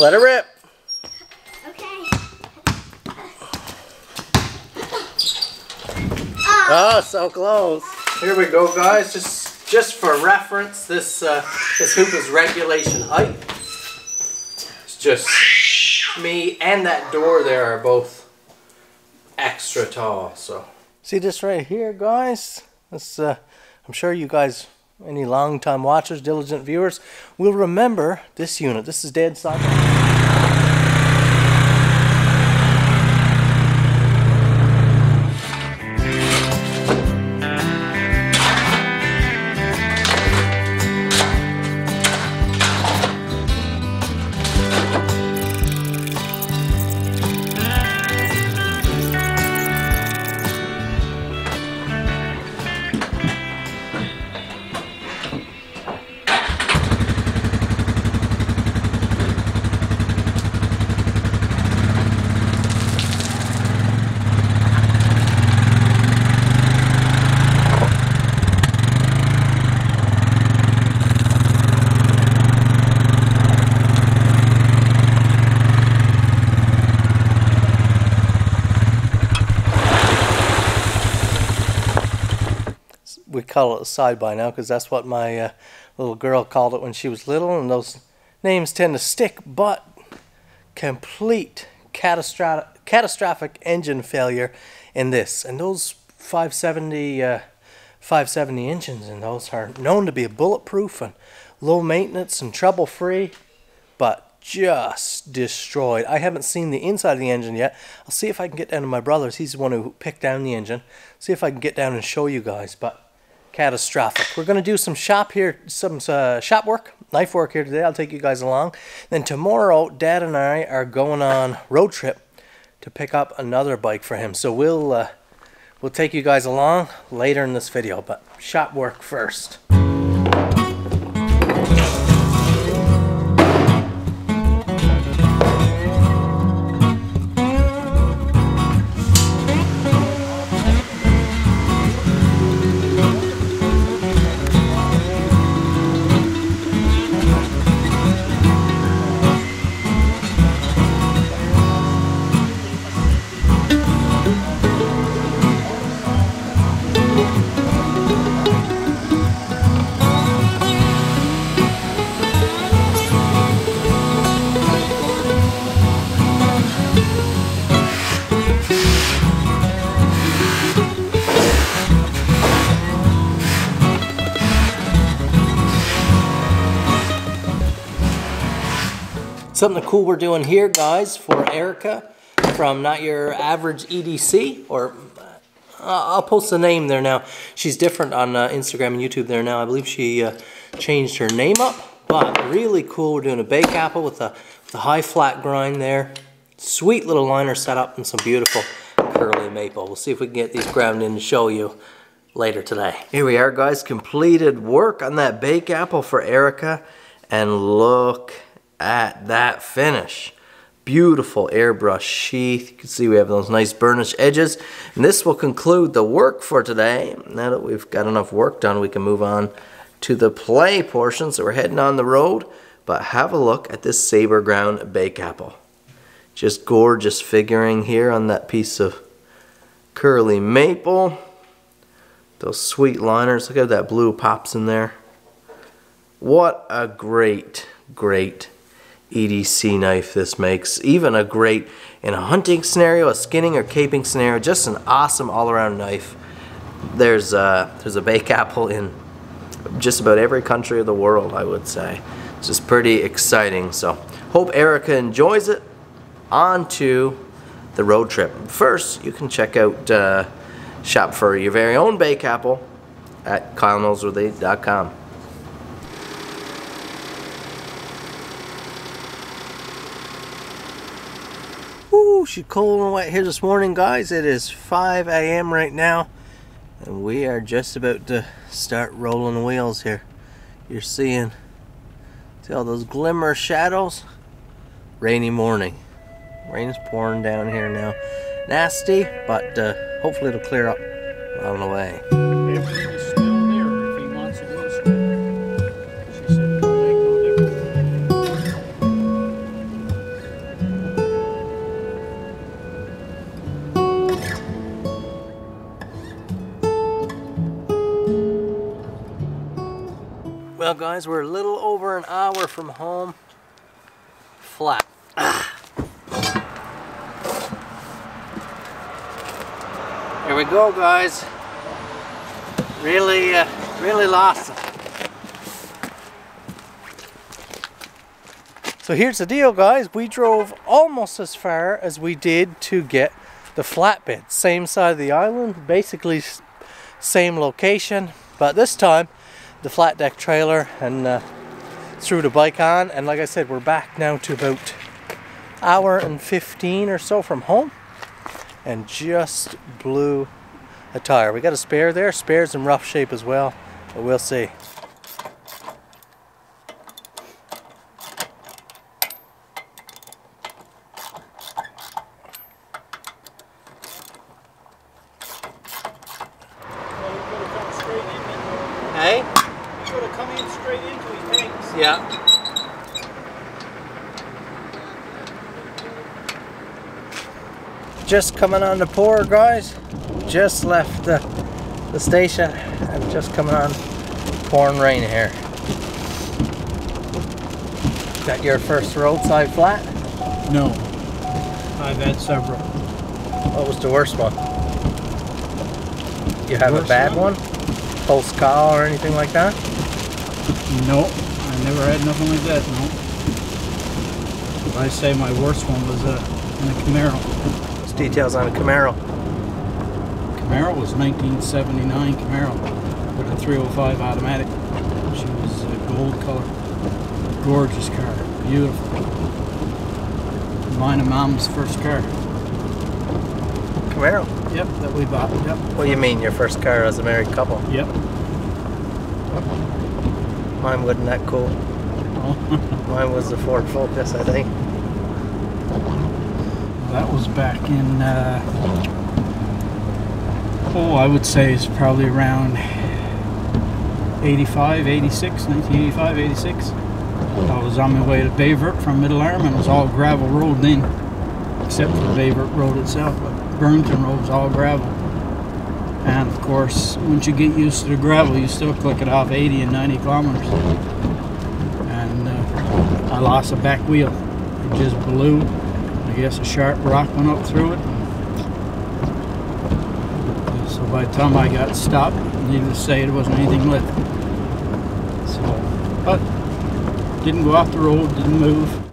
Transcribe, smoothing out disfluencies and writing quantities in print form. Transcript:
Let it rip. Okay. Oh, so close. Here we go, guys. Just for reference, this hoop is regulation height. It's just me and that door there are both extra tall. So see this right here, guys. This I'm sure you guys, any long-time watchers, diligent viewers, will remember this unit. This is dead silent. We call it a side by now because that's what my little girl called it when she was little, and those names tend to stick. But complete catastrophic engine failure in this, and those 570 engines, and those are known to be bulletproof and low maintenance and trouble free, but just destroyed. I haven't seen the inside of the engine yet. I'll see if I can get down to my brother's. He's the one who picked down the engine. See if I can get down and show you guys, but catastrophic. We're going to do some shop here, some shop work, knife work here today. I'll take you guys along. Then tomorrow, Dad and I are going on road trip to pick up another bike for him. So we'll take you guys along later in this video, but shop work first. Something cool we're doing here, guys, for Erica from Not Your Average EDC, or I'll post the name there now. She's different on Instagram and YouTube there now. I believe she changed her name up, but really cool. We're doing a bake apple with a high flat grind there. Sweet little liner setup and some beautiful curly maple. We'll see if we can get these ground in to show you later today. Here we are, guys. Completed work on that bake apple for Erica, and look at that finish. Beautiful airbrush sheath. You can see we have those nice burnished edges, and this will conclude the work for today. Now that we've got enough work done, we can move on to the play portion. So we're heading on the road, but have a look at this Saber Ground Bake Apple. Just gorgeous figuring here on that piece of curly maple. Those sweet liners. Look at that blue pops in there. What a great EDC knife this makes. Even a great in a hunting scenario, a skinning or caping scenario. Just an awesome all-around knife. There's a bake apple in just about every country of the world, I would say. It's just pretty exciting. So hope Erica enjoys it. On to the road trip. First, you can check out shop for your very own bake apple at kyleNoseworthy.com. She's cold and wet here this morning, guys. It is 5 a.m. right now, and we are just about to start rolling the wheels here. You're seeing, see all those glimmer shadows. Rainy morning. Rain is pouring down here now. Nasty, but hopefully it'll clear up along the way. Well guys, we're a little over an hour from home flat. Here we go guys. Really lost it. So here's the deal guys, we drove almost as far as we did to get the flatbed. Same side of the island, basically same location, but this time the flat deck trailer and threw the bike on, and like I said, we're back now to about hour and 15 or so from home and just blew a tire. We got a spare there. Spare's in rough shape as well, but we'll see. Just coming on the pour guys, just left the station and just coming on pouring rain here. Is that your first roadside flat? No, I've had several. What was the worst one? You have a bad one? Pulse call or anything like that? No, I never had nothing like that, no. I say my worst one was in a Camaro. Details on a Camaro. Camaro was 1979 Camaro with a 305 automatic. She was a gold color. Gorgeous car, beautiful. Mine and Mom's first car. Camaro? Yep, that we bought. Yep. What do you mean, your first car as a married couple? Yep. Mine wasn't that cool. Oh. Mine was the Ford Focus, I think. That was back in, I would say it's probably around 1985, 86. I was on my way to Bayvert from Middle Arm, and it was all gravel road then, except for the Bayvert Road itself, but Burnton Road was all gravel. And of course, once you get used to the gravel, you still click it off 80 and 90 kilometers. And I lost a back wheel. It just blew. I guess a sharp rock went up through it. So by the time I got stopped, needless to say, it wasn't anything left. So, but didn't go off the road, didn't move.